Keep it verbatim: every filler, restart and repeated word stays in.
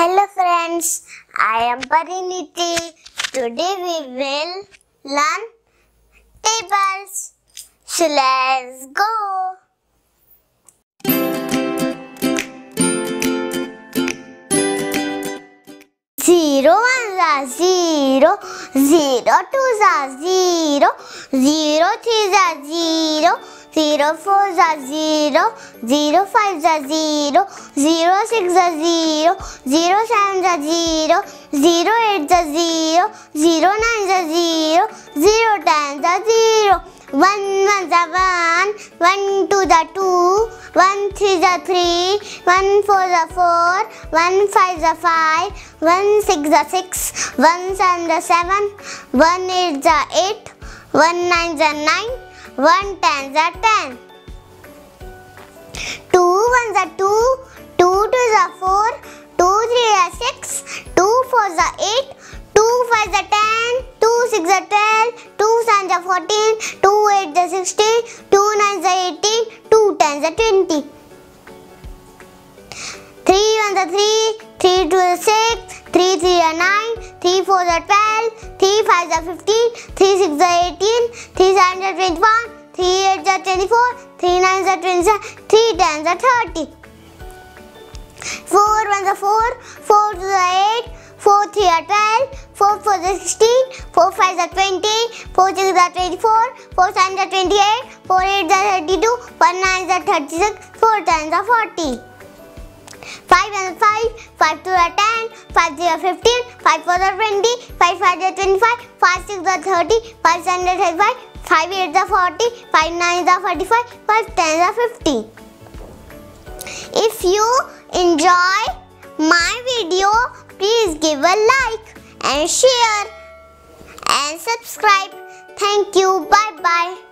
Hello friends, I am Parineeti. Today we will learn tables. So let's go. Zero ones are zero, zero twos are zero, zero threes are zero, zero fours are zero, zero fives are zero, zero six are zero, zero sevens are zero, zero eights are zero, zero nines are zero, zero tens are zero. One ones are one, one twos are two, one threes are three, one fours are four, one fives are five, one six are six, one sevens are seven, one eights are eight, one nines are nine. One tens are ten. Two ones are two, two twos are four, two threes are six, two fours are eight, two fives are ten, two sixes are twelve, two sevens are fourteen, two eights are sixteen, two nines are eighteen, two tens are twenty. Three ones are three, three twos are six, three threes are nine, three fours are twelve, three fives are fifteen, three sixes are eighteen, three sevens are twenty-one, three eights are twenty-four, three nines are twenty-seven, three tens are thirty. Four ones are four, four twos are eight, four threes are twelve, four fours are sixteen, four fives are twenty, four sixes are twenty-four, four sevens are twenty-eight, four eights are thirty-two, one nines are thirty-six, four tens are forty. Five and five, five two are ten, five three are fifteen, five four are twenty, five five are twenty-five, five six are thirty, five seven are thirty-five, five eight are forty, five nine are forty-five, five ten are fifty. If you enjoy my video, please give a like and share and subscribe. Thank you. Bye bye.